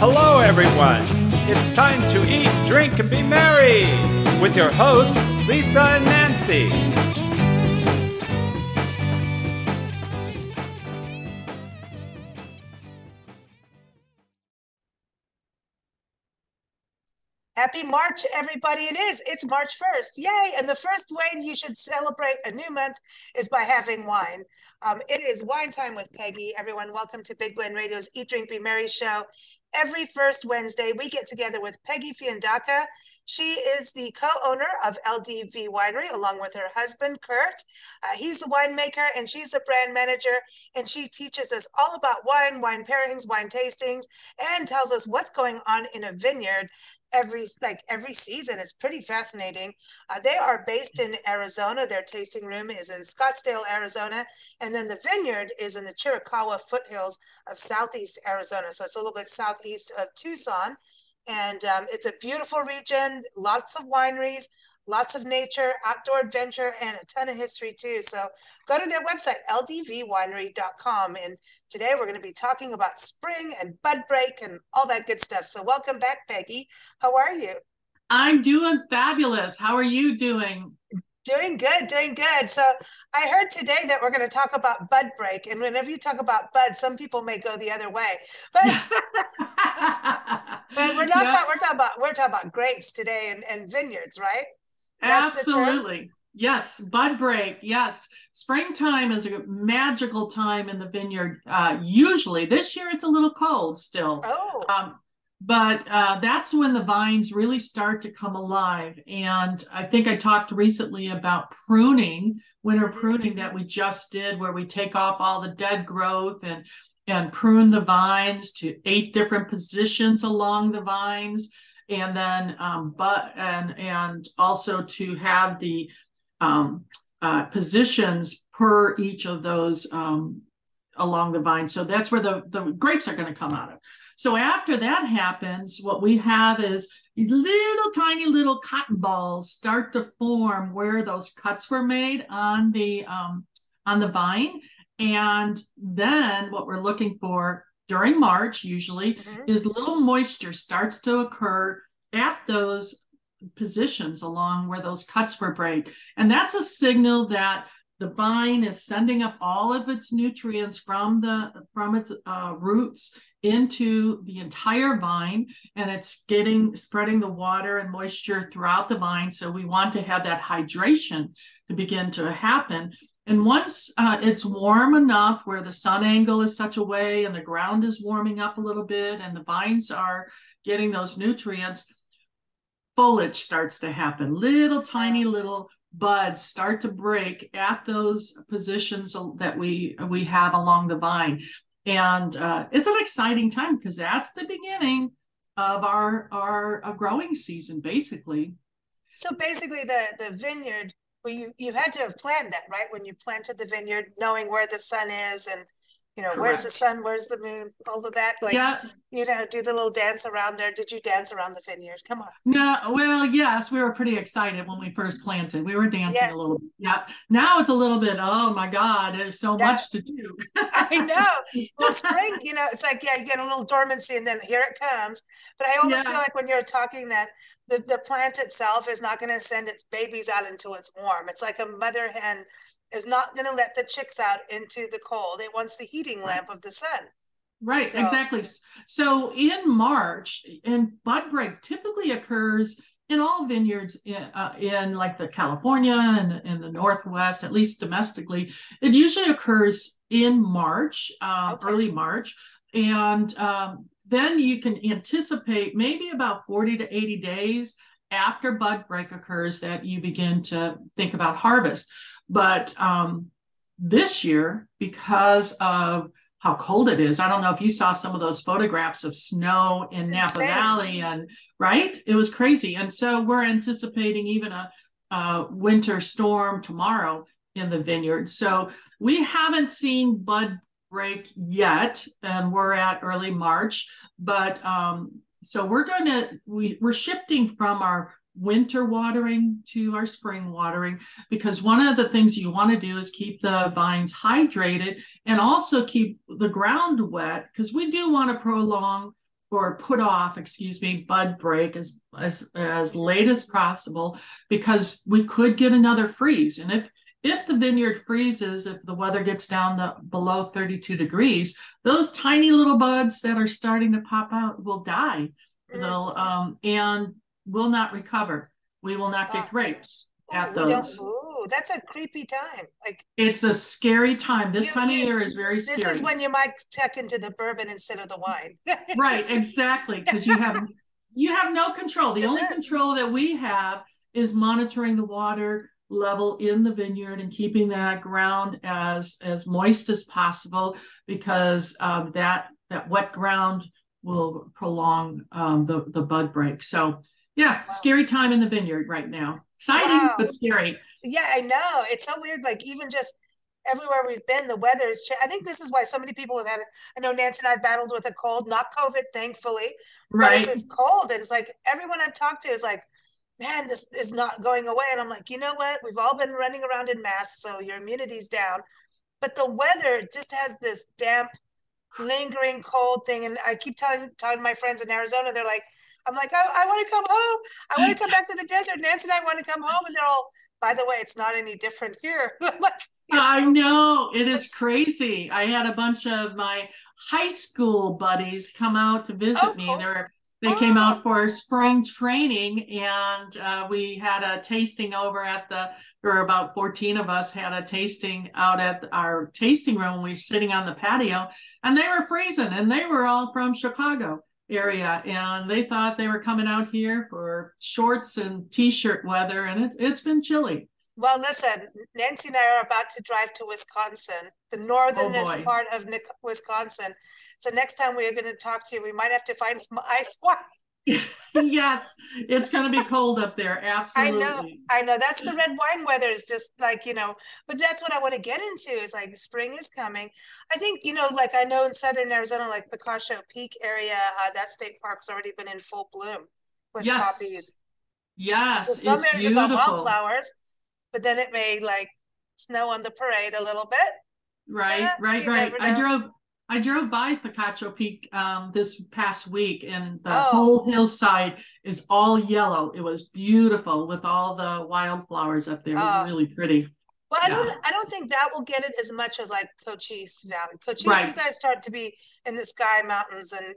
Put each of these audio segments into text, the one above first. Hello, everyone. It's time to eat, drink, and be merry with your hosts, Lisa and Nancy. Happy March, everybody. It is. It's March 1st. Yay. And the first way you should celebrate a new month is by having wine. It is wine time with Peggy. Everyone, welcome to Big Blend Radio's Eat, Drink, Be Merry show. Every first Wednesday, we get together with Peggy Fiandaca. She is the co-owner of LDV Winery, along with her husband, Kurt. He's the winemaker, and she's the brand manager, and she teaches us all about wine, wine pairings, wine tastings, and tells us what's going on in a vineyard every season. It's pretty fascinating. They are based in Arizona. Their tasting room is in Scottsdale, Arizona, and then the vineyard is in the Chiricahua foothills of southeast Arizona, so it's a little bit southeast of Tucson. And it's a beautiful region, lots of wineries, lots of nature, outdoor adventure, and a ton of history too. So go to their website, ldvwinery.com. And today we're going to be talking about spring and budbreak and all that good stuff. So welcome back, Peggy. How are you? I'm doing fabulous. How are you doing? Doing good, doing good. So I heard today that we're going to talk about budbreak. And whenever you talk about bud, some people may go the other way. But, but we're not we're talking about grapes today and vineyards, right? That's absolutely. Yes. Bud break. Yes. Springtime is a magical time in the vineyard. Usually this year it's a little cold still. Oh. But that's when the vines really start to come alive. And I think I talked recently about pruning, winter pruning that we just did, where we take off all the dead growth and prune the vines to 8 different positions along the vines. And then, and also to have the positions per each of those along the vine. So that's where the grapes are going to come out of. So after that happens, what we have is these little tiny little cotton balls start to form where those cuts were made on the vine. And then what we're looking for during March, usually, is little moisture starts to occur at those positions along where those cuts were break. And that's a signal that the vine is sending up all of its nutrients from its roots into the entire vine, and it's spreading the water and moisture throughout the vine. So we want to have that hydration to begin to happen. And once it's warm enough where the sun angle is such a way and the ground is warming up a little bit and the vines are getting those nutrients, foliage starts to happen. Little tiny little buds start to break at those positions that we have along the vine. And it's an exciting time because that's the beginning of our growing season, basically. So basically the vineyard, well, you had to have planned that, right? When you planted the vineyard, knowing where the sun is and, you know, correct, where's the sun, where's the moon, all of that. Like, yeah, you know, do the little dance around there. Did you dance around the vineyard? Come on. No, well, yes, we were pretty excited when we first planted. We were dancing a little bit. Yeah. Now it's a little bit, oh my God, there's so much to do. I know. Well, spring, you know, it's like, yeah, you get a little dormancy and then here it comes. But I almost feel like when you're talking that, the plant itself is not going to send its babies out until it's warm. It's like a mother hen is not going to let the chicks out into the cold. It wants the heating lamp of the sun. Right, so, exactly. So in March, and budbreak typically occurs in all vineyards in like the California and in the Northwest, at least domestically. It usually occurs in March, early March. And then you can anticipate maybe about 40 to 80 days after budbreak occurs that you begin to think about harvest. But this year, because of how cold it is, I don't know if you saw some of those photographs of snow in Napa Valley, and right? It was crazy. And so we're anticipating even a winter storm tomorrow in the vineyard. So we haven't seen budbreak yet, and we're at early March, but so we're shifting from our winter watering to our spring watering, because one of the things you want to do is keep the vines hydrated and also keep the ground wet, because we do want to prolong or put off, excuse me, bud break as late as possible, because we could get another freeze. And if the vineyard freezes, if the weather gets down to below 32 degrees, those tiny little buds that are starting to pop out will die. They'll and will not recover. We will not get grapes at those. Ooh, that's a creepy time. Like, it's a scary time. This time of year is very scary. This is when you might tuck into the bourbon instead of the wine. Right, exactly, because you have no control. The only control that we have is monitoring the water level in the vineyard and keeping that ground as moist as possible, because that wet ground will prolong the bud break. So yeah, wow. Scary time in the vineyard right now. Exciting, wow. But scary. Yeah, I know. It's so weird. Like, even just everywhere we've been, the weather is I think this is why so many people have had it. I know Nancy and I battled with a cold, not COVID, thankfully. Right. But it's this cold. And it's like, everyone I've talked to is like, man, this is not going away. And I'm like, you know what? We've all been running around in masks, so your immunity's down. But the weather just has this damp, lingering cold thing. And I keep talking to my friends in Arizona. They're like, I'm like, I want to come home. I want to come back to the desert. Nancy and I want to come home. And they're all, by the way, it's not any different here. Like, I know. It is crazy. I had a bunch of my high school buddies come out to visit me. They came out for spring training, and we had a tasting there were about 14 of us, had a tasting out at our tasting room. We were sitting on the patio, and they were freezing, and they were all from Chicago area, and they thought they were coming out here for shorts and t-shirt weather, and it's been chilly. Well, listen, Nancy and I are about to drive to Wisconsin, the northernest part of Wisconsin. So next time we are going to talk to you, we might have to find some ice wine. Yes, it's going to be cold up there. Absolutely. I know. That's the red wine weather is just like, but that's what I want to get into is like spring is coming. I think, like I know in southern Arizona, like Picacho Peak area, that state park's already been in full bloom with poppies. Yes, so some areas have got wildflowers. But then it may like snow on the parade a little bit. Right. I drove by Picacho Peak this past week, and the whole hillside is all yellow. It was beautiful with all the wildflowers up there. It was really pretty. Well, yeah. I don't think that will get it as much as like Cochise Valley. You guys start to be in the Sky Mountains, and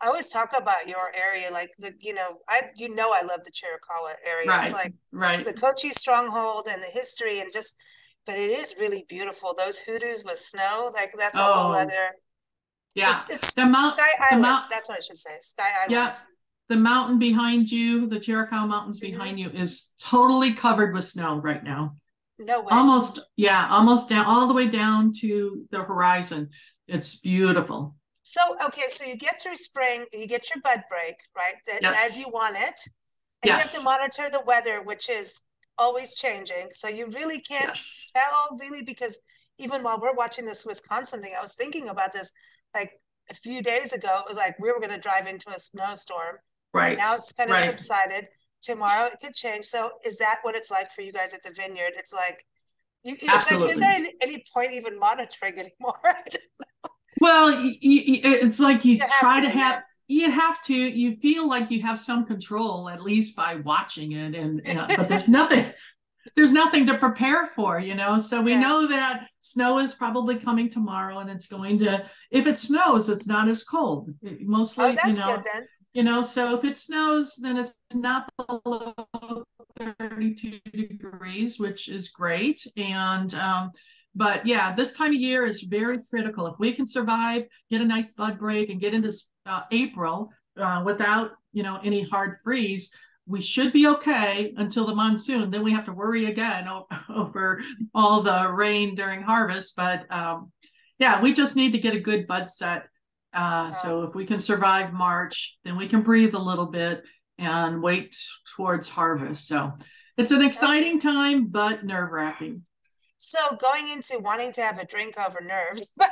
I always talk about your area, like I love the Chiricahua area. Right. It's like the Cochise stronghold and the history, and just, but it is really beautiful. Those hoodoos with snow, like that's a whole other. Yeah, it's Sky Islands. That's what I should say. Sky Islands. Yeah. The mountain behind you, the Chiricahua Mountains behind you, is totally covered with snow right now. No way. Almost down, all the way down to the horizon. It's beautiful. So, so you get through spring, you get your bud break, right? As you want it. And you have to monitor the weather, which is always changing. So you really can't tell really, because even while we're watching this Wisconsin thing, I was thinking about this, like a few days ago, it was like, we were going to drive into a snowstorm. Right. Now it's kind of subsided. Tomorrow it could change. So is that what it's like for you guys at the vineyard? It's like, absolutely. Like, is there any point even monitoring anymore? I don't know. Well, it's like you feel like you have some control at least by watching it. And but there's nothing to prepare for, so we know that snow is probably coming tomorrow, and it's going to, if it snows, it's not as cold. Mostly, that's good then. So if it snows, then it's not below 32 degrees, which is great. And, but yeah, this time of year is very critical. If we can survive, get a nice bud break and get into April without, any hard freeze, we should be okay until the monsoon. Then we have to worry again over all the rain during harvest. But we just need to get a good bud set. So if we can survive March, then we can breathe a little bit and wait towards harvest. So it's an exciting time, but nerve-wracking. So going into wanting to have a drink over nerves. When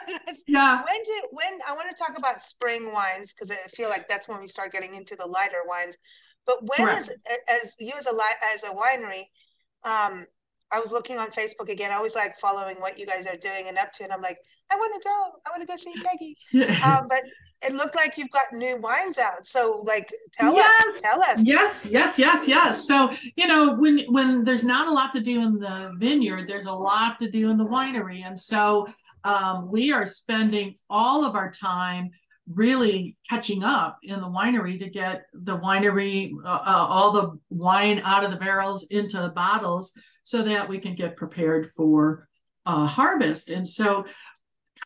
I want to talk about spring wines, because I feel like that's when we start getting into the lighter wines. But when as a winery, I was looking on Facebook again. I always like following what you guys are doing and up to, and I'm like, I want to go see Peggy. Yeah. But it looked like you've got new wines out. So like, tell us. Yes. So, you know, when there's not a lot to do in the vineyard, there's a lot to do in the winery. And so we are spending all of our time really catching up in the winery to get the winery, all the wine out of the barrels into the bottles so that we can get prepared for harvest. And so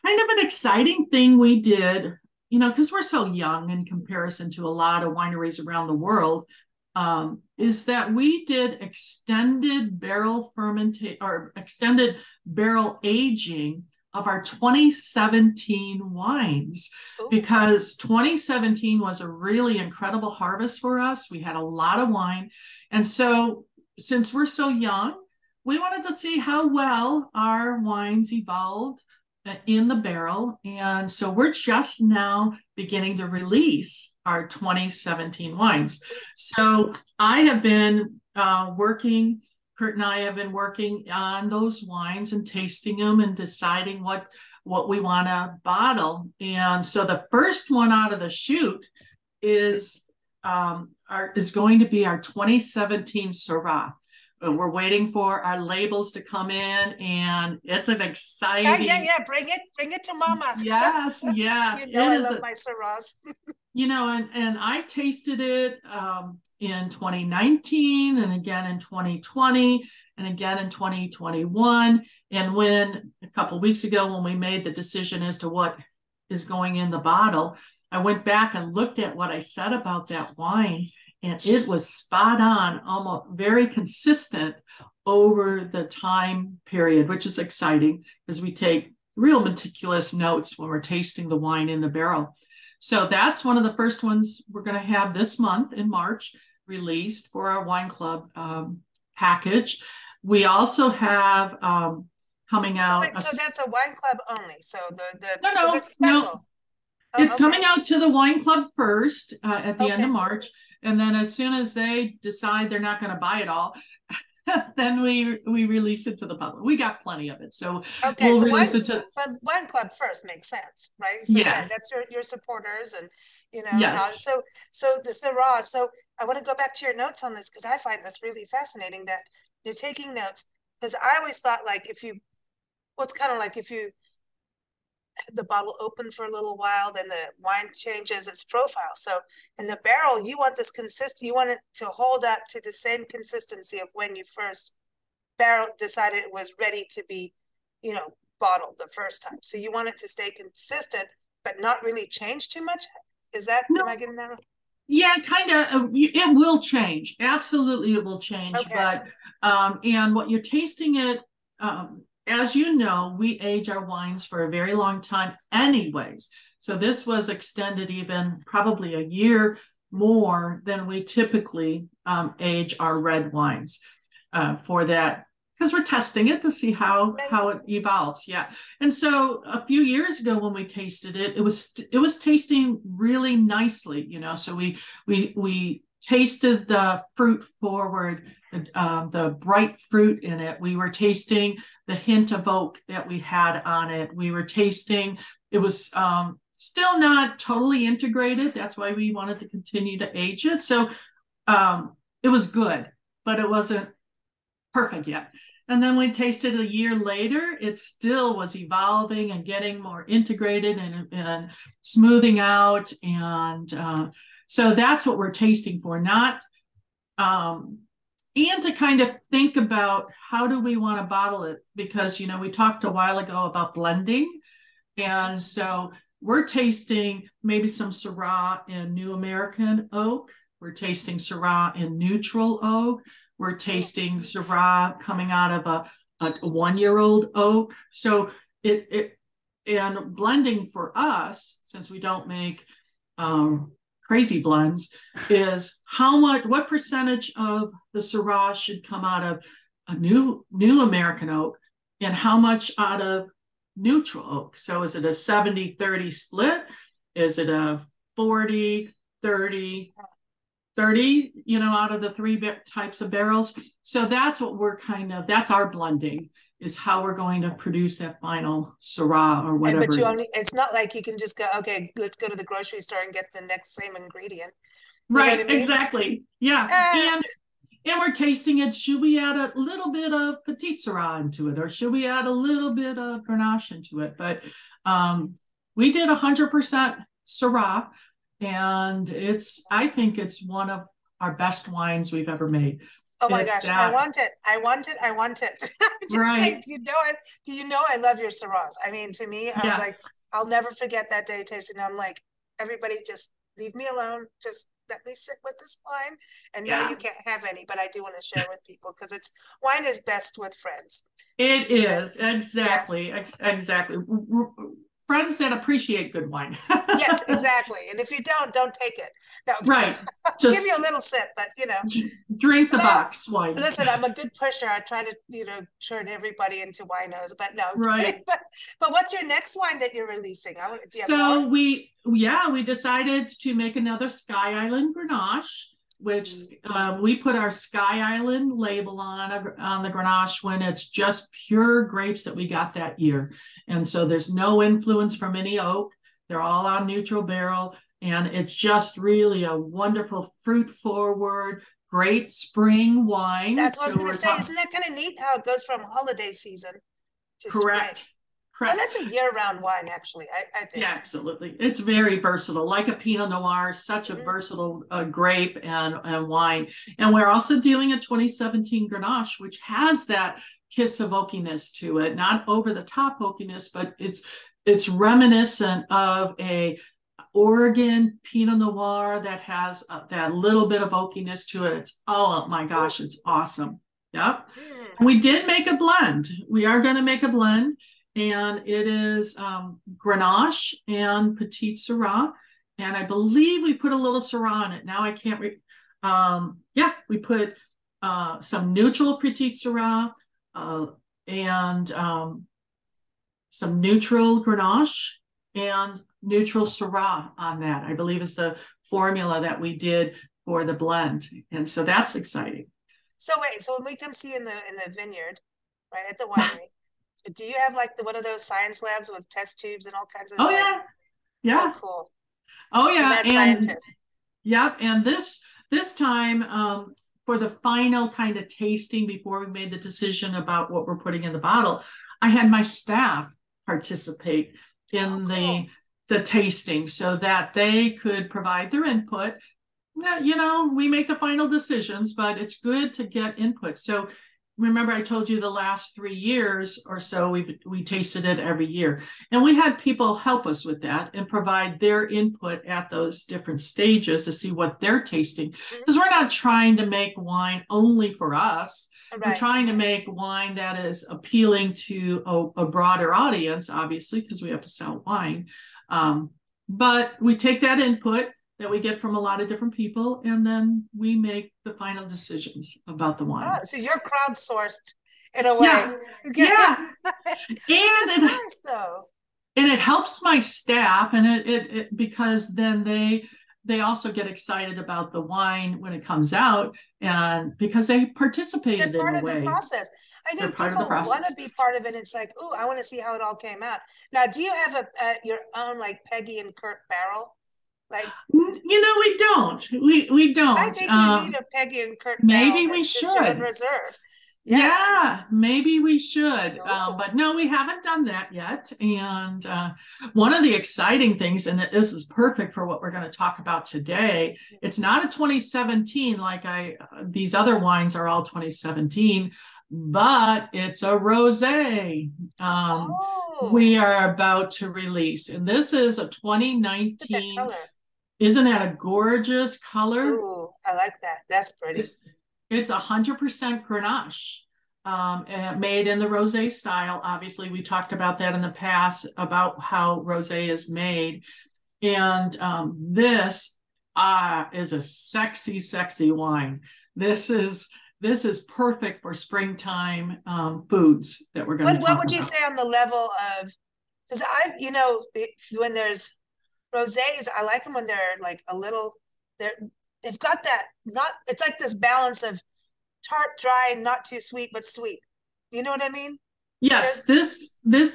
kind of an exciting thing we did, you know, because we're so young in comparison to a lot of wineries around the world, is that we did extended barrel fermentation or extended barrel aging of our 2017 wines, because 2017 was a really incredible harvest for us. We had a lot of wine. And so since we're so young, we wanted to see how well our wines evolved in the barrel. And so we're just now beginning to release our 2017 wines. So I have been Kurt and I have been working on those wines and tasting them and deciding what we want to bottle. And so the first one out of the chute is going to be our 2017 Syrah. We're waiting for our labels to come in, and it's an exciting. Yeah. Bring it to Mama. Yes. I love my Syrahs. You know, and I tasted it in 2019 and again in 2020 and again in 2021. And when a couple of weeks ago, when we made the decision as to what is going in the bottle, I went back and looked at what I said about that wine, and it was spot on, almost very consistent over the time period, which is exciting because we take real meticulous notes when we're tasting the wine in the barrel. So that's one of the first ones we're going to have this month in March released for our wine club package. We also have coming out. So that's a wine club only. So no, it's special. No. Oh, it's coming out to the wine club first at the end of March. And then as soon as they decide they're not going to buy it all, then we release it to the public. We got plenty of it, so we'll release it to. But wine club first makes sense, right? So yeah, that's your supporters, and you know. Yes. So the Syrah. So I want to go back to your notes on this because I find this really fascinating that you're taking notes, because I always thought like it's kind of like if you had the bottle open for a little while, then the wine changes its profile. So in the barrel, you want this consistent. You want it to hold up to the same consistency of when you first decided it was ready to be, you know, bottled the first time. So you want it to stay consistent, but not really change too much. Is that, am I getting that wrong? Yeah, kind of. It will change. Absolutely, it will change. Okay. But and what you're tasting it. As you know, we age our wines for a very long time anyways. So this was extended even probably a year more than we typically age our red wines for that, because we're testing it to see how it evolves. Yeah. And so a few years ago when we tasted it, it was tasting really nicely, you know, so we tasted the fruit forward, the bright fruit in it. We were tasting the hint of oak that we had on it. We were tasting, it was still not totally integrated. That's why we wanted to continue to age it. So it was good, but it wasn't perfect yet. And then we tasted a year later, it still was evolving and getting more integrated and smoothing out. And so that's what we're tasting for, not, and to kind of think about how do we want to bottle it? Because, you know, we talked a while ago about blending. And so we're tasting maybe some Syrah in New American oak. We're tasting Syrah in neutral oak. We're tasting Syrah coming out of a one-year-old oak. So and blending for us, since we don't make, crazy blends, is what percentage of the Syrah should come out of a new American oak and how much out of neutral oak. So is it a 70-30 split? Is it a 40-30? 30, you know, out of the three types of barrels. So that's what we're kind of, that's our blending, is how we're going to produce that final Syrah or whatever. But you only, it's not like you can just go, okay, let's go to the grocery store and get the next same ingredient. You right, I mean? Exactly. Yeah. And we're tasting it. Should we add a little bit of Petite Sirah into it? Or should we add a little bit of Grenache into it? But we did 100% Syrah. And it's, I think it's one of our best wines we've ever made. Oh my gosh, that. I want it. I want it. I want it. Just right. Like, you know, I love your Syrahs. I mean, to me, I was like, I'll never forget that day tasting. I'm like, everybody just leave me alone. Just let me sit with this wine. And no, you can't have any, but I do want to share with people because it's, wine is best with friends. It is. Exactly. Yeah. Exactly. Friends that appreciate good wine. Yes, exactly. And if you don't take it. No. Right. Just give you a little sip, but you know. Drink the box wine. Listen, I'm a good pusher. I try to, you know, turn everybody into winos, but no. Right. But what's your next wine that you're releasing? So we decided to make another Sky Island Grenache, which we put our Sky Island label on the Grenache when it's just pure grapes that we got that year. And so there's no influence from any oak. They're all on neutral barrel. And it's just really a wonderful fruit forward, great spring wine. That's what I was going to say. Isn't that kind of neat how it goes from holiday season to correct. Spring? Well, that's a year-round wine, actually, I think. Yeah, absolutely. It's very versatile, like a Pinot Noir, such a versatile grape and wine. And we're also doing a 2017 Grenache, which has that kiss of oakiness to it, not over-the-top oakiness, but it's reminiscent of a Oregon Pinot Noir that has that little bit of oakiness to it. It's, oh, my gosh, it's awesome. Yep. And we did make a blend. We are going to make a blend. And it is Grenache and Petite Sirah. And I believe we put a little Syrah in it. Now I can't, we put some neutral Petite Sirah and some neutral Grenache and neutral Syrah on that. I believe is the formula that we did for the blend. And so that's exciting. So wait, so when we come see you in the vineyard, right at the winery, do you have like one of those science labs with test tubes and all kinds of stuff? Yeah. So cool. Oh yeah. Mad scientist. Yep. And this time for the final kind of tasting before we made the decision about what we're putting in the bottle, I had my staff participate in the tasting so that they could provide their input. You know, we make the final decisions, but it's good to get input. So remember, I told you the last 3 years or so, we tasted it every year. And we had people help us with that and provide their input at those different stages to see what they're tasting. Because we're not trying to make wine only for us. Right. We're trying to make wine that is appealing to a broader audience, obviously, because we have to sell wine. But we take that input that we get from a lot of different people, and then we make the final decisions about the wine. Oh, so you're crowdsourced in a way. Yeah. And it's nice, though. And it helps my staff, and it because then they also get excited about the wine when it comes out, and because they participated in a way. They're part of the process. I think people want to be part of it. It's like, oh, I want to see how it all came out. Now, do you have your own like Peggy and Kurt barrel? Like, you know, we don't. I think you need a Peggy and Kurt. Maybe we should. Reserve. Yeah, maybe we should. But no, we haven't done that yet. And one of the exciting things, and this is perfect for what we're going to talk about today. It's not a 2017 like these other wines are all 2017, but it's a rosé. We are about to release, and this is a 2019. Look at that color. Isn't that a gorgeous color? Ooh, I like that. That's pretty. It's 100% Grenache, made in the rosé style. Obviously, we talked about that in the past, about how rosé is made. And this is a sexy, sexy wine. This is perfect for springtime foods that we're going to talk about. What would you say on the level of, because when there's rosés, I like them when they're like a little, they've got that, not, it's like this balance of tart, dry, not too sweet, but sweet. You know what I mean? Yes,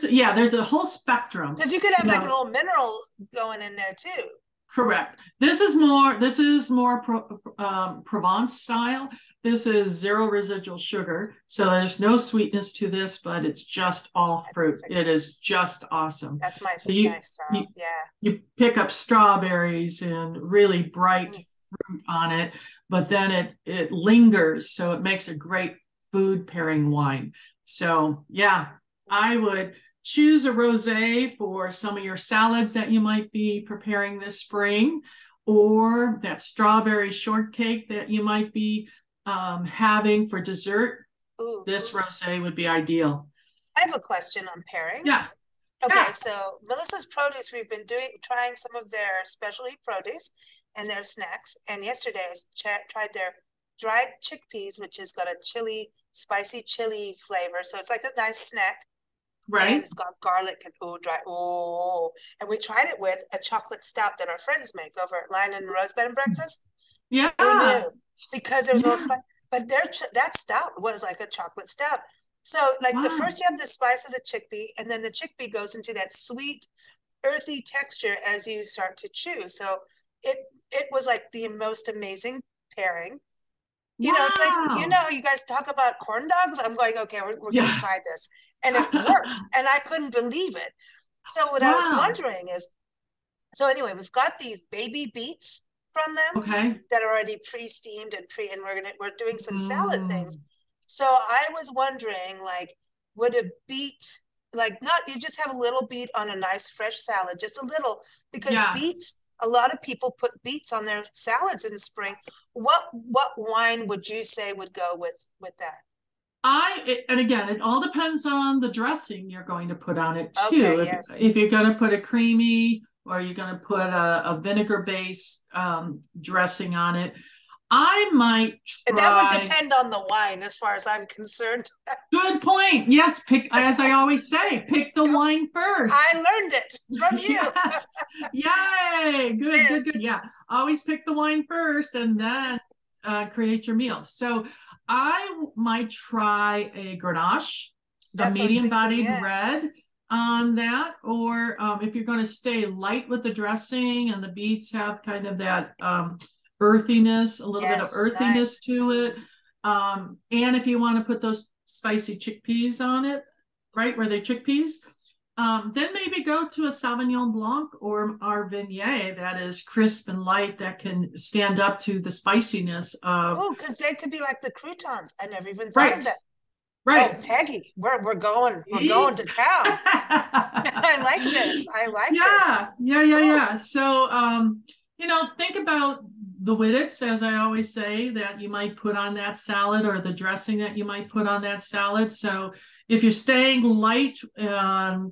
yeah, there's a whole spectrum. Because you could have like an old mineral going in there too. Correct. This is more Provence style. This is zero residual sugar. So there's no sweetness to this, but it's just all fruit. Perfect. It is just awesome. That's my so life, so yeah. You pick up strawberries and really bright fruit on it, but then it lingers. So it makes a great food pairing wine. So yeah, I would choose a rosé for some of your salads that you might be preparing this spring, or that strawberry shortcake that you might be having for dessert. Ooh, this rosé would be ideal. I have a question on pairings. Yeah. Okay, yeah. So Melissa's Produce, we've been trying some of their specialty produce and their snacks. And yesterday I tried their dried chickpeas, which has got a spicy chili flavor. So it's like a nice snack. Right. And it's got garlic and and we tried it with a chocolate stout that our friends make over at Lion and Rosebud and breakfast. Yeah. Because there was all spice, but that stout was like a chocolate stout. So like the first you have the spice of the chickpea, and then the chickpea goes into that sweet, earthy texture as you start to chew. So it was like the most amazing pairing. You know, it's like, you guys talk about corn dogs. I'm going, okay, we're going to try this. And it worked. And I couldn't believe it. So what I was wondering is, so anyway, we've got these baby beets from them that are already pre-steamed and we're doing some salad things. So I was wondering, like, would a beet, like you just have a little beet on a nice fresh salad, just a little, because beets, a lot of people put beets on their salads in spring. What wine would you say would go with that? It all depends on the dressing you're going to put on it too. Okay, if you're going to put a creamy or you're going to put a vinegar-based dressing on it, I might try. That would depend on the wine as far as I'm concerned. Good point. Yes, pick, as I always say, pick the wine first. I learned it from you. Yes. Yay. Good. Yeah. Always pick the wine first and then create your meal. So I might try a Grenache, the medium-bodied red on that, or if you're going to stay light with the dressing and the beets have kind of that earthiness, a little bit of earthiness to it. And if you want to put those spicy chickpeas on it, right, where they chickpeas, then maybe go to a Sauvignon Blanc or our Vignette that is crisp and light that can stand up to the spiciness of. Oh, because they could be like the croutons. I never even thought of that. Right. Oh, Peggy, we're going to town. I like this. Yeah. So, think about the Wittets, as I always say, that you might put on that salad or the dressing that you might put on that salad. So if you're staying light, want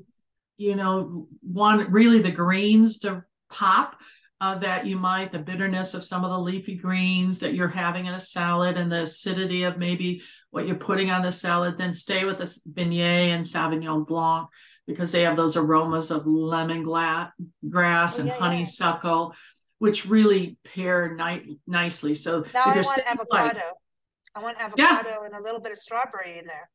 really the greens to pop, the bitterness of some of the leafy greens that you're having in a salad and the acidity of maybe what you're putting on the salad, then stay with the Viognier and Sauvignon Blanc because they have those aromas of lemongrass and honeysuckle. Which really pair nicely. So now I want avocado and a little bit of strawberry in there.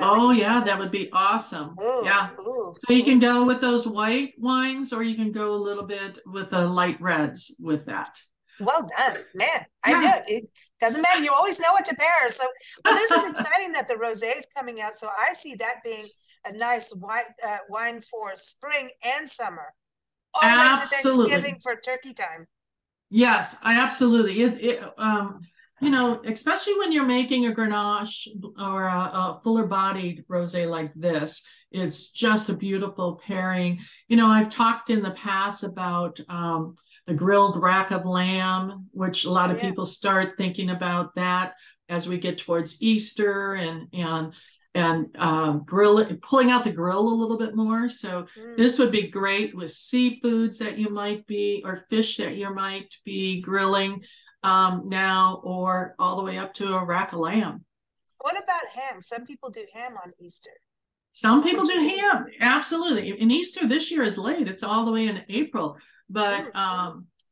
That would be awesome. Ooh, yeah. Ooh, so you can go with those white wines, or you can go a little bit with the light reds with that. Well done, man. I know it doesn't matter. You always know what to pair. So this is exciting that the rosé is coming out. So I see that being a nice wine for spring and summer. All absolutely. To Thanksgiving for turkey time. Yes, I absolutely. Especially when you're making a Grenache or a fuller-bodied rosé like this, it's just a beautiful pairing. You know, I've talked in the past about the grilled rack of lamb, which a lot of people start thinking about that as we get towards Easter and pulling out the grill a little bit more. So this would be great with seafoods that you might be, or fish that you might be grilling now, or all the way up to a rack of lamb. What about ham? Some people do ham on Easter. Some people do ham. Absolutely. And Easter this year is late. It's all the way in April, but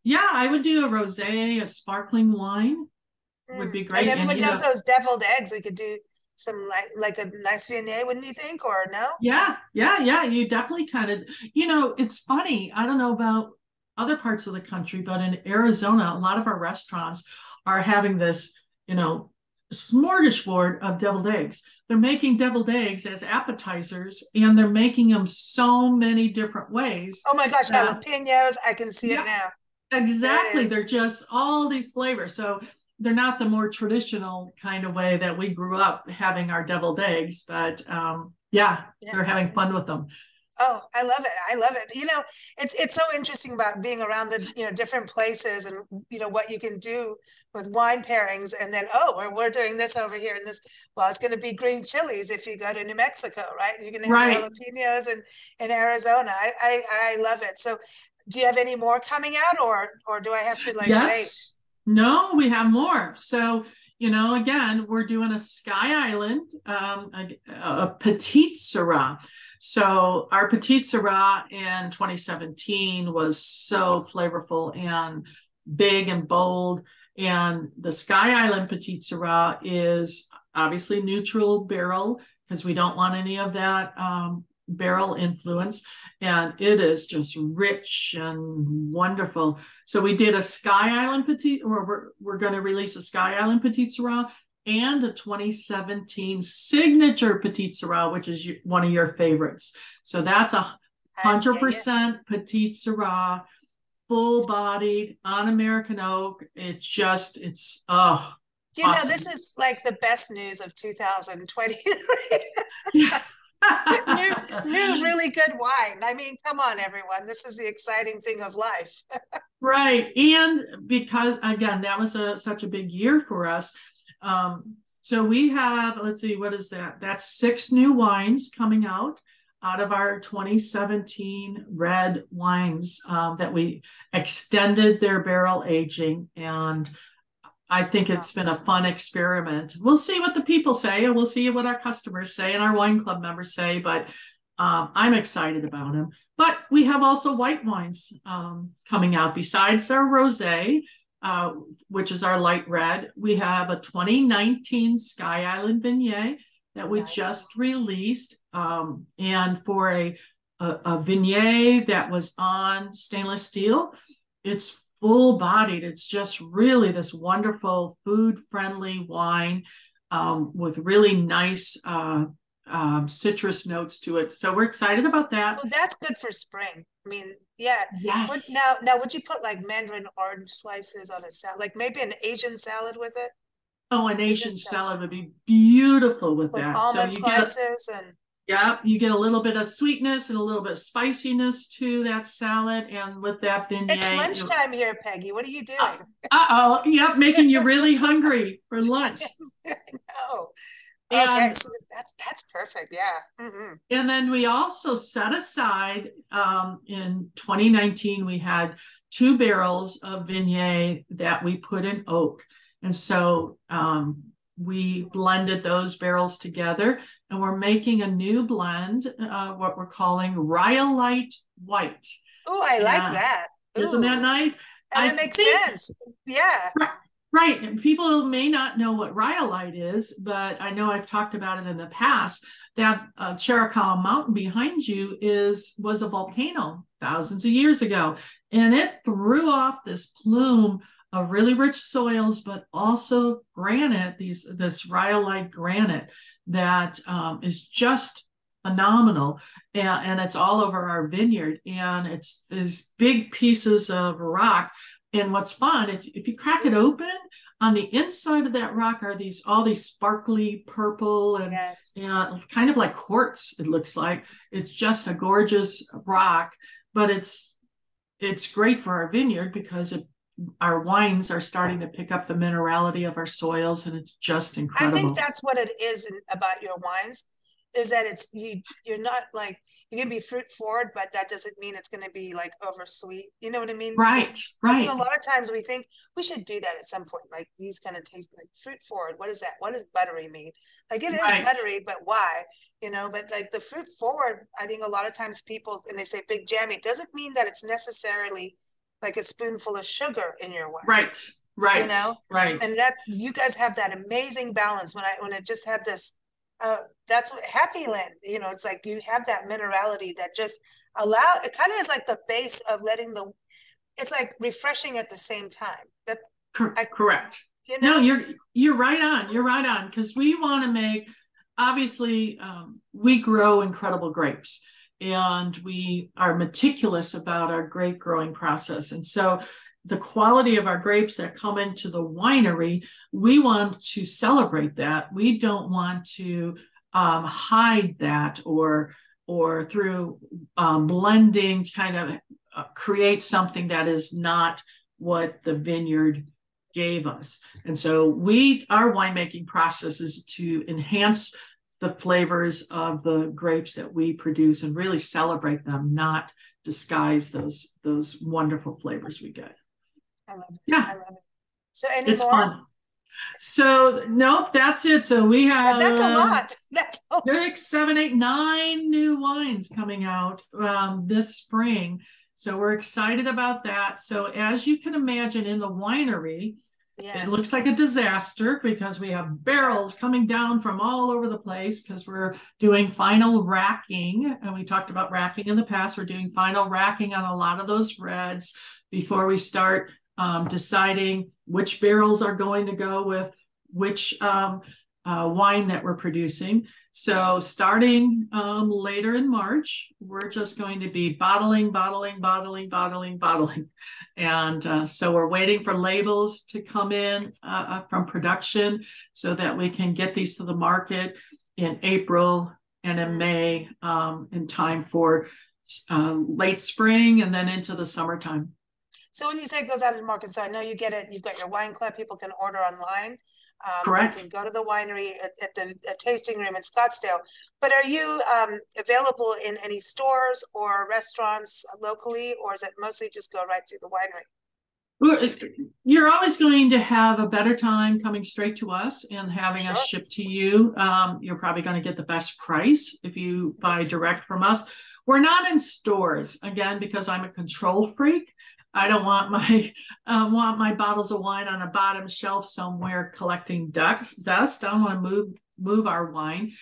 Yeah, I would do a rosé, a sparkling wine would be great. And everyone does those deviled eggs. We could do some like a nice Viognier, wouldn't you think, or no? Yeah. You definitely kind of, it's funny. I don't know about other parts of the country, but in Arizona, a lot of our restaurants are having this, smorgasbord of deviled eggs. They're making deviled eggs as appetizers, and they're making them so many different ways. Oh my gosh, jalapenos, I can see it now. Exactly. They're just all these flavors. So they're not the more traditional kind of way that we grew up having our deviled eggs, but they're having fun with them. Oh, I love it. I love it. It's so interesting about being around the, different places and, what you can do with wine pairings. And then, we're doing this over here and this. Well, it's going to be green chilies if you go to New Mexico, right? You're going to have jalapenos in Arizona. I love it. So do you have any more coming out or do I have to wait? No, we have more. So, we're doing a Sky Island, a Petite Sirah. So our Petite Sirah in 2017 was so flavorful and big and bold. And the Sky Island Petite Sirah is obviously neutral barrel because we don't want any of that barrel influence. And it is just rich and wonderful. So we did a Sky Island we're going to release a Sky Island Petite Sirah and a 2017 signature Petite Sirah, which is one of your favorites. So that's 100% Petite Sirah, full-bodied, on American oak. It's just, awesome. This is like the best news of 2020. Yeah. new really good wine. I mean, come on, everyone. This is the exciting thing of life. Right. And because, again, that was such a big year for us. So we have, let's see, what is that? That's 6 new wines coming out of our 2017 red wines that we extended their barrel aging. And I think it's been a fun experiment. We'll see what the people say, and we'll see what our customers say and our wine club members say, but I'm excited about them. But we have also white wines coming out besides our rosé, which is our light red. We have a 2019 Sky Island Viognier that we just released. And for a Viognier that was on stainless steel, it's full bodied. It's just really this wonderful food friendly wine with really nice citrus notes to it. So we're excited about that. Well, that's good for spring. I mean, yeah. Yes. Now, would you put like mandarin orange slices on a salad? Like maybe an Asian salad with it? Oh, an Asian salad would be beautiful with that. Almond slices and... Yeah, you get a little bit of sweetness and a little bit of spiciness to that salad. And with that Viognier... It's lunchtime here, Peggy. What are you doing? Uh-oh. Yep, making you really hungry for lunch. I know. Okay, so that's perfect. Yeah. Mm-hmm. And then we also set aside in 2019, we had 2 barrels of Viognier that we put in oak. And so we blended those barrels together, and we're making a new blend, what we're calling Rhyolite White. Oh, I like that. Ooh. Isn't that nice? And it makes sense. Yeah. Right. And people may not know what rhyolite is, but I know I've talked about it in the past. That Chiricahua Mountain behind you was a volcano thousands of years ago. And it threw off this plume of really rich soils, but also granite, this rhyolite granite that is just phenomenal. And it's all over our vineyard. And it's these big pieces of rock. And what's fun is if you crack it open, on the inside of that rock are all these sparkly purple and kind of like quartz, it looks like. It's just a gorgeous rock, but it's great for our vineyard because our wines are starting to pick up the minerality of our soils, and it's just incredible. I think that's what it is about your wines, is that it's you're not like... You're going to be fruit forward, but that doesn't mean it's going to be like oversweet. You know what I mean? Right, so, right. I think a lot of times we think we should do that at some point. Like these kind of taste like fruit forward. What is that? What does buttery mean? Like it is buttery, but why? But like the fruit forward, I think a lot of times people, and they say big jammy, doesn't mean that it's necessarily like a spoonful of sugar in your wine. Right. You know? Right. And that you guys have that amazing balance. When I just had this, that's what Happy Land, you know, it's like you have that minerality that just allow, it kind of is like the base of letting the, it's like refreshing at the same time. That Correct. You know? No, you're right on. You're right on. Cause we want to make, obviously we grow incredible grapes and we are meticulous about our grape growing process. And so the quality of our grapes that come into the winery, we want to celebrate that. We don't want to hide that or through blending kind of create something that is not what the vineyard gave us. And so our winemaking process is to enhance the flavors of the grapes that we produce and really celebrate them, not disguise those wonderful flavors we get. I love it. Yeah. I love it. So any it's more? Fun. So nope, that's it. So we have that's a lot. That's a lot. 6, 7, 8, 9 new wines coming out this spring. So we're excited about that. So as you can imagine in the winery, it looks like a disaster because we have barrels coming down from all over the place because we're doing final racking. And we talked about racking in the past. We're doing final racking on a lot of those reds before we start deciding which barrels are going to go with which wine that we're producing. So starting later in March, we're just going to be bottling. And so we're waiting for labels to come in from production so that we can get these to the market in April and in May in time for late spring and then into the summertime. So when you say it goes out to the market, so I know you get it, you've got your wine club, people can order online. Correct. You can go to the winery at the tasting room in Scottsdale. But are you available in any stores or restaurants locally, or is it mostly just go right to the winery? Well, you're always going to have a better time coming straight to us and having us shipped to you. You're probably going to get the best price if you buy direct from us. We're not in stores, again, because I'm a control freak. I don't want my bottles of wine on a bottom shelf somewhere collecting dust. I don't want to move our wine.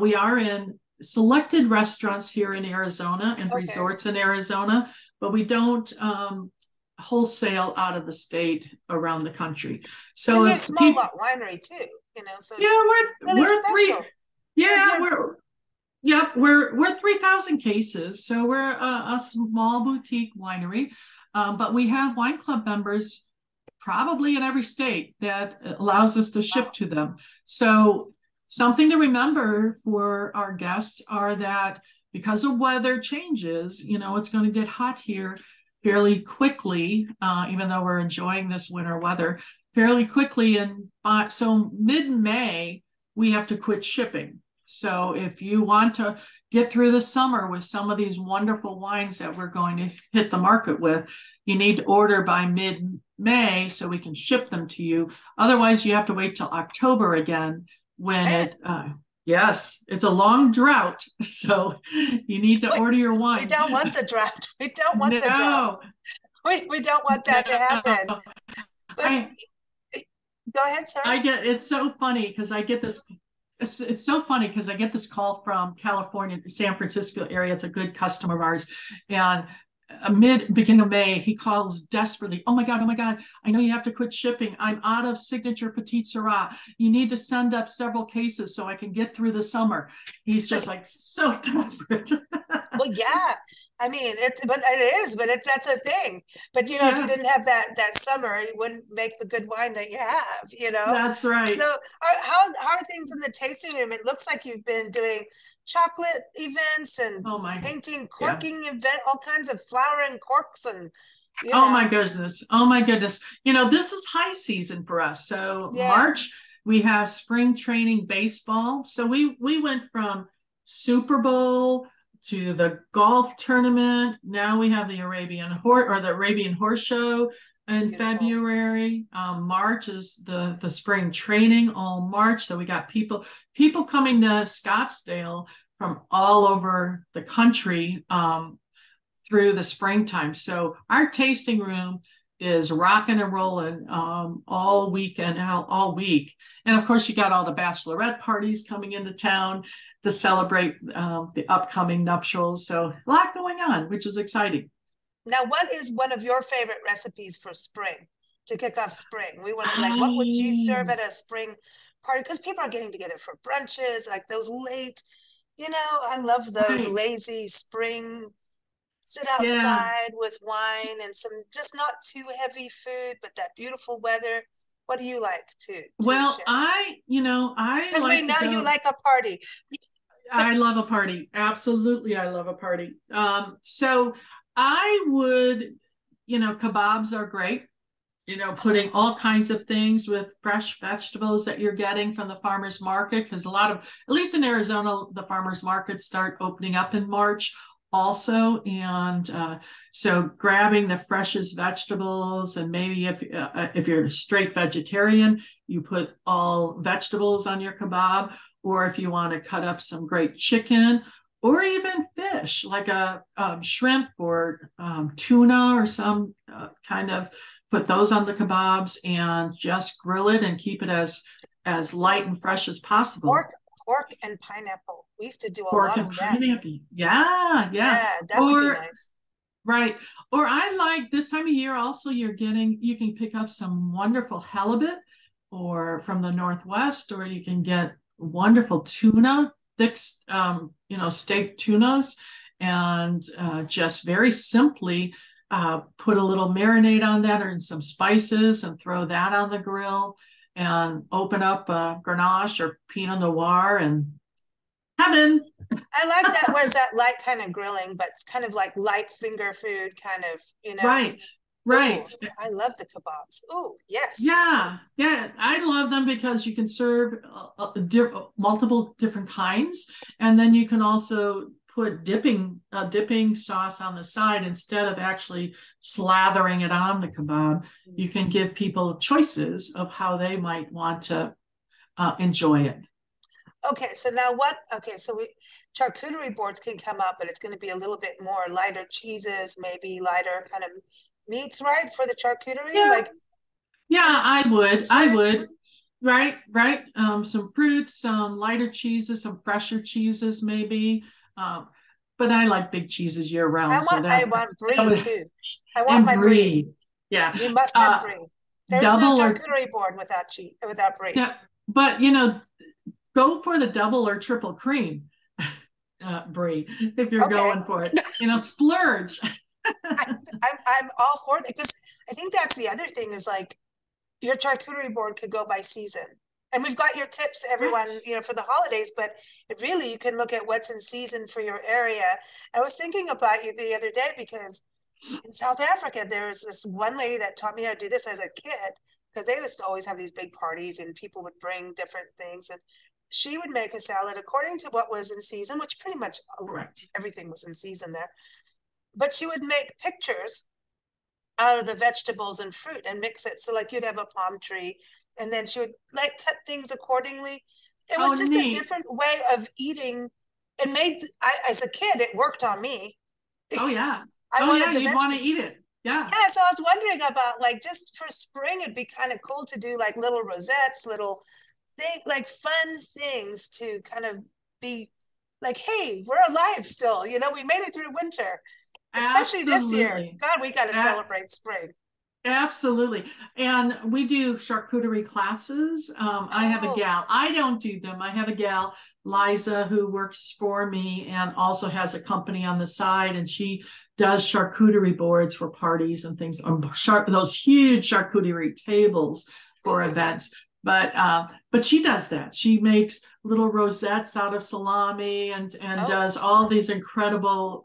We are in selected restaurants here in Arizona and resorts in Arizona, but we don't wholesale out of the state around the country. So it's a small lot winery too, you know. So it's we're special. We're 3,000 cases, so we're a small boutique winery. But we have wine club members probably in every state that allows us to ship to them. So something to remember for our guests are that because of weather changes, you know, it's going to get hot here fairly quickly, even though we're enjoying this winter weather fairly quickly. And so mid-May, we have to quit shipping. So if you want to get through the summer with some of these wonderful wines that we're going to hit the market with, you need to order by mid-May so we can ship them to you. Otherwise, you have to wait till October again when it's a long drought. So you need to order your wine. We don't want the drought. We don't want the drought. We don't want that to happen. But go ahead, Sarah. It's so funny because I get this... It's so funny because I get this call from California, San Francisco area. It's a good customer of ours. And beginning of May, he calls desperately. Oh my God. I know you have to quit shipping. I'm out of signature Petite Sirah. You need to send up several cases so I can get through the summer. He's just like so desperate. Well, yeah. I mean, that's a thing. But, you know, if you didn't have that summer, you wouldn't make the good wine that you have, you know? That's right. So how are things in the tasting room? It looks like you've been doing chocolate events and painting, corking event, all kinds of flower and corks and, you know. Oh, my goodness. You know, this is high season for us. So March, we have spring training baseball. So we went from Super Bowl to the golf tournament. Now we have the Arabian Horse Show in February. March is the spring training all March. So we got people coming to Scottsdale from all over the country through the springtime. So our tasting room is rocking and rolling all weekend, all week. And of course, you got all the bachelorette parties coming into town to celebrate the upcoming nuptials. So a lot going on, which is exciting. Now, what is one of your favorite recipes for spring, to kick off spring? We want to, like, what would you serve at a spring party? Because people are getting together for brunches, like those late, you know, I love those lazy spring sit outside with wine and some just not too heavy food, but that beautiful weather. What do you like to share? I because like we know you like a party. I love a party. Absolutely, I love a party. So I would, kebabs are great. Putting all kinds of things with fresh vegetables that you're getting from the farmer's market, because a lot of, at least in Arizona, the farmer's markets start opening up in March also. And so grabbing the freshest vegetables, and maybe if you're a straight vegetarian, you put all vegetables on your kebab, or if you want to cut up some great chicken or even fish, like a shrimp or tuna or some kind of, put those on the kebabs and just grill it and keep it as light and fresh as possible. Pork and pineapple. We used to do a lot of that. Yeah, that would be nice. Right. Or I like this time of year also, you can pick up some wonderful halibut or from the Northwest, or you can get wonderful tuna, thick, steak tunas, and just very simply put a little marinade on that or in some spices and throw that on the grill. And open up Grenache or Pinot Noir and heaven. I like that. Was that light kind of grilling, but it's kind of like light finger food kind of, Right. Ooh, I love the kebabs. Oh, yes. Yeah. I love them because you can serve multiple different kinds. And then you can also put dipping sauce on the side instead of actually slathering it on the kebab. You can give people choices of how they might want to enjoy it. Okay, so now charcuterie boards can come up, but it's going to be a little bit more lighter cheeses, maybe lighter kind of meats, right, for the charcuterie? I would. Right. Some fruits, some lighter cheeses, some fresher cheeses maybe. But I like big cheeses year round. I want brie too. I want my brie. Yeah, you must have brie. There's no charcuterie board without brie. Yeah, but go for the double or triple cream brie if you're going for it. Splurge. I'm all for it, because I think that's the other thing is like your charcuterie board could go by season. And we've got your tips, everyone, for the holidays, but it really, you can look at what's in season for your area. I was thinking about you the other day because in South Africa, there was this one lady that taught me how to do this as a kid, because they used to always have these big parties and people would bring different things. And she would make a salad according to what was in season, which pretty much everything was in season there. But she would make pictures out of the vegetables and fruit and mix it. So like you'd have a palm tree, and then she would like cut things accordingly. It was just neat. A different way of eating. It made, as a kid, it worked on me. Oh yeah. You want to eat it. Yeah. Yeah. So I was wondering about like, just for spring, it'd be kind of cool to do like little rosettes, little thing, like fun things to kind of be like, hey, we're alive still. We made it through winter. Especially this year. God, we got to celebrate spring. Absolutely. And we do charcuterie classes. I have a gal. I don't do them. I have a gal, Liza, who works for me and also has a company on the side. And she does charcuterie boards for parties and things on those huge charcuterie tables for events. But she does that. She makes little rosettes out of salami and does all these incredible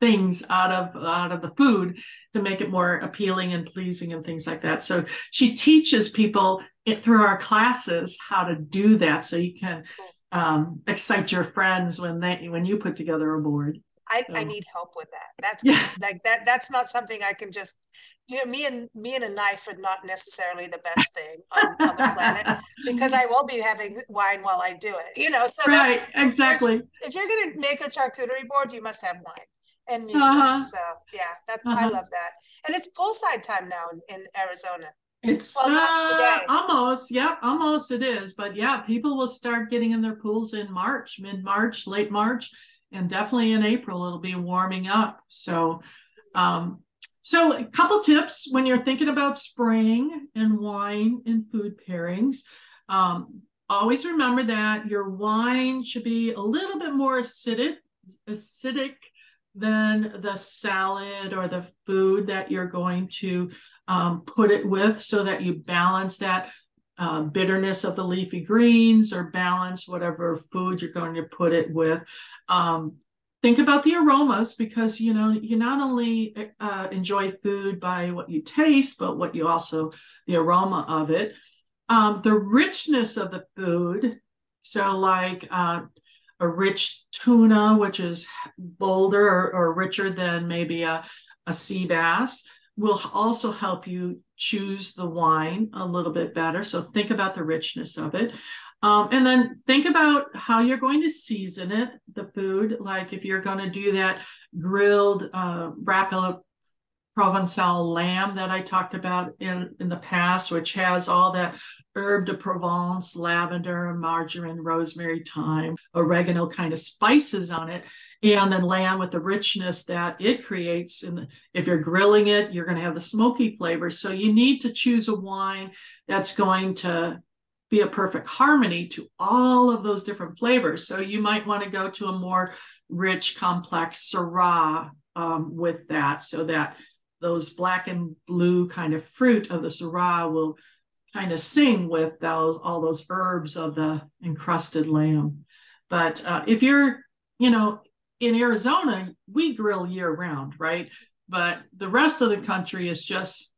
things out of the food to make it more appealing and pleasing and things like that. So she teaches people through our classes how to do that, so you can excite your friends when you put together a board. I need help with that. That's like that. That's not something I can just, me and a knife are not necessarily the best thing on the planet, because I will be having wine while I do it. So right, exactly. If you're going to make a charcuterie board, you must have wine. and music. So yeah, that I love that. And it's poolside time now in Arizona. It's not today. Almost, yep, almost it is. But yeah, people will start getting in their pools in March, mid-March, late March, and definitely in April it'll be warming up. So, so a couple tips when you're thinking about spring and wine and food pairings. Always remember that your wine should be a little bit more acidic than the salad or the food that you're going to put it with, so that you balance that bitterness of the leafy greens or balance whatever food you're going to put it with. Think about the aromas, because, you know, you not only enjoy food by what you taste, but what you also, the aroma of it. The richness of the food. So like a rich tuna, which is bolder or richer than maybe a sea bass, will also help you choose the wine a little bit better. So think about the richness of it. And then think about how you're going to season it, the food. Like if you're going to do that grilled raclette Provençal lamb that I talked about in the past, which has all that herb de Provence, lavender, marjoram, rosemary, thyme, oregano kind of spices on it, and then lamb with the richness that it creates. And if you're grilling it, you're going to have the smoky flavor. So you need to choose a wine that's going to be a perfect harmony to all of those different flavors. So you might want to go to a more rich, complex Syrah with that, so that those black and blue kind of fruit of the Syrah will kind of sing with those, all those herbs of the encrusted lamb. But if you're, you know, in Arizona, we grill year round, right? But the rest of the country is just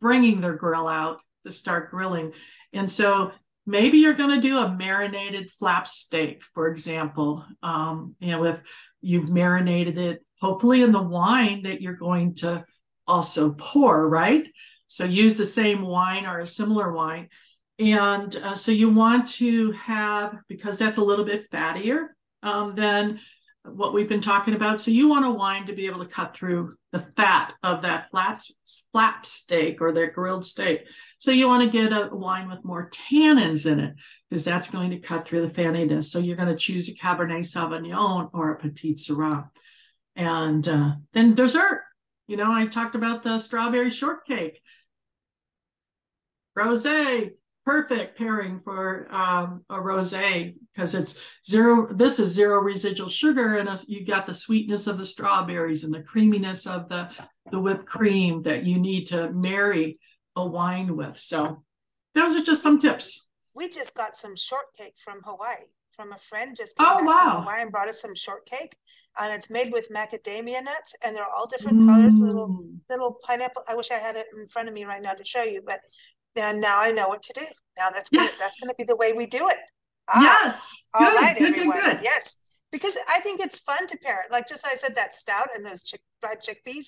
bringing their grill out to start grilling. And so maybe you're going to do a marinated flap steak, for example, you know, with, you've marinated it, hopefully in the wine that you're going to also pour, right? So use the same wine or a similar wine. And so you want to have, because that's a little bit fattier than what we've been talking about. So you want a wine to be able to cut through the fat of that flap steak or that grilled steak. So you want to get a wine with more tannins in it, because that's going to cut through the fattiness. So you're going to choose a Cabernet Sauvignon or a Petite Sirah. And then dessert. You know, I talked about the strawberry shortcake. Rosé, perfect pairing for a rosé, because it's zero. This is zero residual sugar, and you got the sweetness of the strawberries and the creaminess of the whipped cream that you need to marry a wine with. So those are just some tips. We just got some shortcake from Hawaii. From a friend just came back from Hawaii and brought us some shortcake, and it's made with macadamia nuts, and they're all different colors, little pineapple. I wish I had it in front of me right now to show you, but then now I know what to do. Now that's good. That's going to be the way we do it. Yes. All right, everyone. Good. Yes, because I think it's fun to pair it. Like just I said, that stout and those fried chickpeas.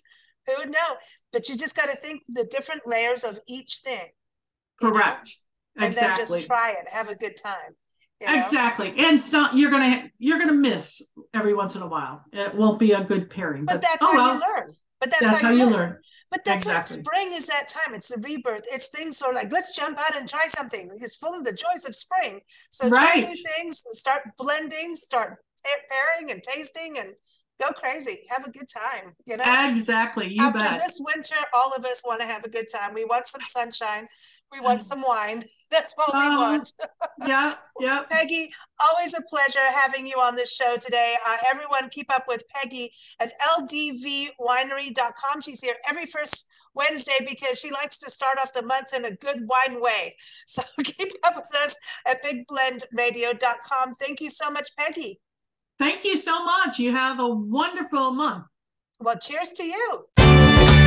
Who would know? But you just got to think the different layers of each thing. Correct. You know? Exactly. And then just try it. Have a good time. You know? Exactly. And so you're gonna miss every once in a while. It won't be a good pairing. But that's how you learn. But that's how you learn. But that's exactly. Like spring is that time. It's the rebirth. It's things where like, let's jump out and try something. It's full of the joys of spring. So try new things, start blending, start pairing and tasting and go crazy. Have a good time. You know? Exactly. You After bet. This winter, all of us want to have a good time. We want some sunshine. We want some wine. That's what we want. Yeah. Peggy, always a pleasure having you on this show today. Everyone keep up with Peggy at ldvwinery.com. She's here every first Wednesday because she likes to start off the month in a good wine way. So keep up with us at bigblendradio.com. Thank you so much, Peggy. Thank you so much. You have a wonderful month. Well, cheers to you.